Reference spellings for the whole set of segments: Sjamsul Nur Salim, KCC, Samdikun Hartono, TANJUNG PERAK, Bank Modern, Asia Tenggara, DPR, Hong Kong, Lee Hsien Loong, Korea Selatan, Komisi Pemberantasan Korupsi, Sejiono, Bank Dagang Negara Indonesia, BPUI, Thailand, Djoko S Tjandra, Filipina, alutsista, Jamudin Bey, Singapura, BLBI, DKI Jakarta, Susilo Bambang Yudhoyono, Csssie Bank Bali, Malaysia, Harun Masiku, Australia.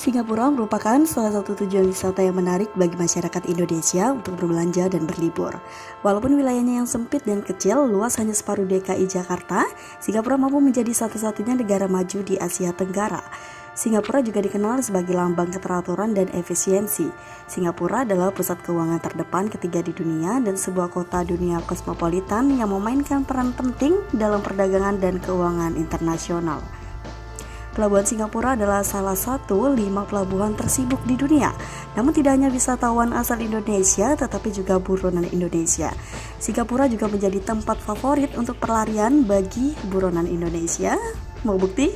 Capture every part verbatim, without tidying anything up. Singapura merupakan salah satu tujuan wisata yang menarik bagi masyarakat Indonesia untuk berbelanja dan berlibur. Walaupun wilayahnya yang sempit dan kecil, luas hanya separuh D K I Jakarta, Singapura mampu menjadi satu-satunya negara maju di Asia Tenggara. Singapura juga dikenal sebagai lambang keteraturan dan efisiensi. Singapura adalah pusat keuangan terdepan ketiga di dunia dan sebuah kota dunia kosmopolitan yang memainkan peran penting dalam perdagangan dan keuangan internasional. Pelabuhan Singapura adalah salah satu lima pelabuhan tersibuk di dunia. Namun tidak hanya wisatawan asal Indonesia, tetapi juga buronan Indonesia. Singapura juga menjadi tempat favorit untuk perlarian bagi buronan Indonesia. Mau bukti?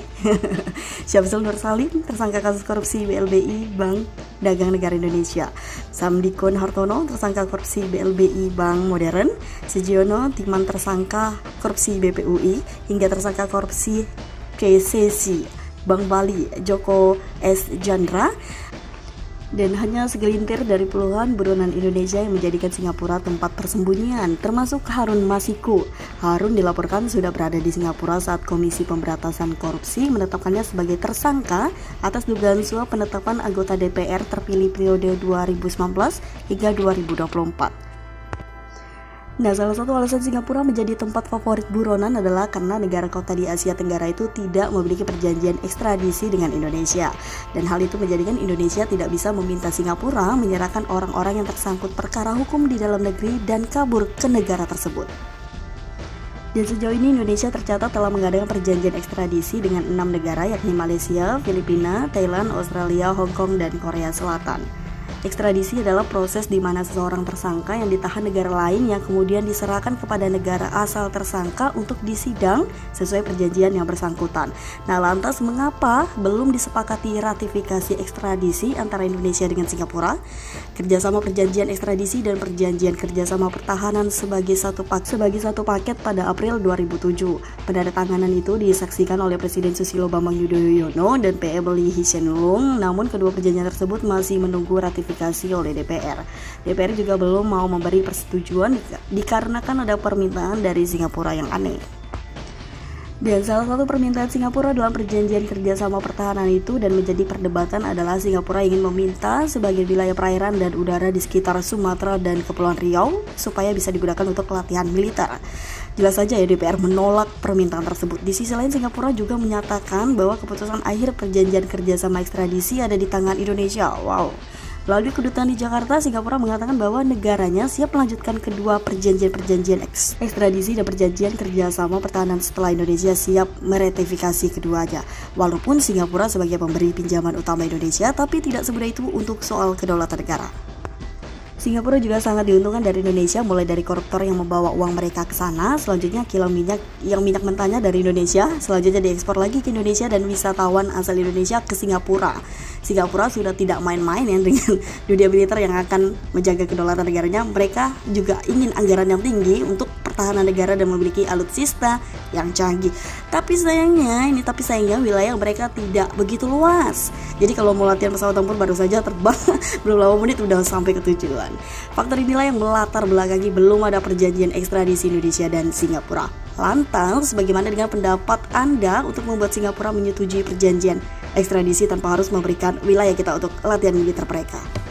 Sjamsul Nur Salim, tersangka kasus korupsi B L B I Bank Dagang Negara Indonesia. Samdikun Hartono, tersangka korupsi B L B I Bank Modern. Sejiono, timan tersangka korupsi B P U I, hingga tersangka korupsi K C C, Bank Bali, Djoko S Tjandra. Dan hanya segelintir dari puluhan buronan Indonesia yang menjadikan Singapura tempat persembunyian, termasuk Harun Masiku. Harun dilaporkan sudah berada di Singapura saat Komisi Pemberantasan Korupsi menetapkannya sebagai tersangka atas dugaan suap penetapan anggota D P R terpilih periode dua ribu sembilan belas hingga dua ribu dua puluh empat. Nah, salah satu alasan Singapura menjadi tempat favorit buronan adalah karena negara kota di Asia Tenggara itu tidak memiliki perjanjian ekstradisi dengan Indonesia. Dan hal itu menjadikan Indonesia tidak bisa meminta Singapura menyerahkan orang-orang yang tersangkut perkara hukum di dalam negeri dan kabur ke negara tersebut. Dan sejauh ini Indonesia tercatat telah mengadakan perjanjian ekstradisi dengan enam negara, yakni Malaysia, Filipina, Thailand, Australia, Hong Kong, dan Korea Selatan. Ekstradisi adalah proses di mana seseorang tersangka yang ditahan negara lain yang kemudian diserahkan kepada negara asal tersangka untuk disidang sesuai perjanjian yang bersangkutan. Nah, lantas mengapa belum disepakati ratifikasi ekstradisi antara Indonesia dengan Singapura? Kerjasama perjanjian ekstradisi dan perjanjian kerjasama pertahanan sebagai satu pak sebagai satu paket pada April dua ribu tujuh. Penandatanganan itu disaksikan oleh Presiden Susilo Bambang Yudhoyono dan P M Lee Hsien Loong. Namun kedua perjanjian tersebut masih menunggu ratifikasi oleh D P R. D P R juga belum mau memberi persetujuan dikarenakan ada permintaan dari Singapura yang aneh. Dan salah satu permintaan Singapura dalam perjanjian kerjasama pertahanan itu dan menjadi perdebatan adalah Singapura ingin meminta sebagai wilayah perairan dan udara di sekitar Sumatera dan Kepulauan Riau supaya bisa digunakan untuk latihan militer. Jelas saja ya, D P R menolak permintaan tersebut. Di sisi lain, Singapura juga menyatakan bahwa keputusan akhir perjanjian kerjasama ekstradisi ada di tangan Indonesia. Wow. Melalui kedutaan di Jakarta, Singapura mengatakan bahwa negaranya siap melanjutkan kedua perjanjian-perjanjian ekstradisi dan perjanjian kerjasama pertahanan setelah Indonesia siap meratifikasi keduanya. Walaupun Singapura sebagai pemberi pinjaman utama Indonesia, tapi tidak semudah itu untuk soal kedaulatan negara. Singapura juga sangat diuntungkan dari Indonesia, mulai dari koruptor yang membawa uang mereka ke sana, selanjutnya kilang minyak yang minyak mentahnya dari Indonesia, selanjutnya diekspor lagi ke Indonesia dan wisatawan asal Indonesia ke Singapura. Singapura sudah tidak main-main ya dengan dunia militer yang akan menjaga kedaulatan negaranya. Mereka juga ingin anggaran yang tinggi untuk pertahanan negara dan memiliki alutsista yang canggih. Tapi sayangnya, ini tapi sayangnya wilayah mereka tidak begitu luas. Jadi kalau mau latihan pesawat tempur baru saja terbang, belum lama menit udah sampai ke tujuan. Faktor inilah yang melatar belakangi belum ada perjanjian ekstradisi Indonesia dan Singapura. Lantas, bagaimana dengan pendapat Anda untuk membuat Singapura menyetujui perjanjian ekstradisi tanpa harus memberikan wilayah kita untuk latihan militer mereka?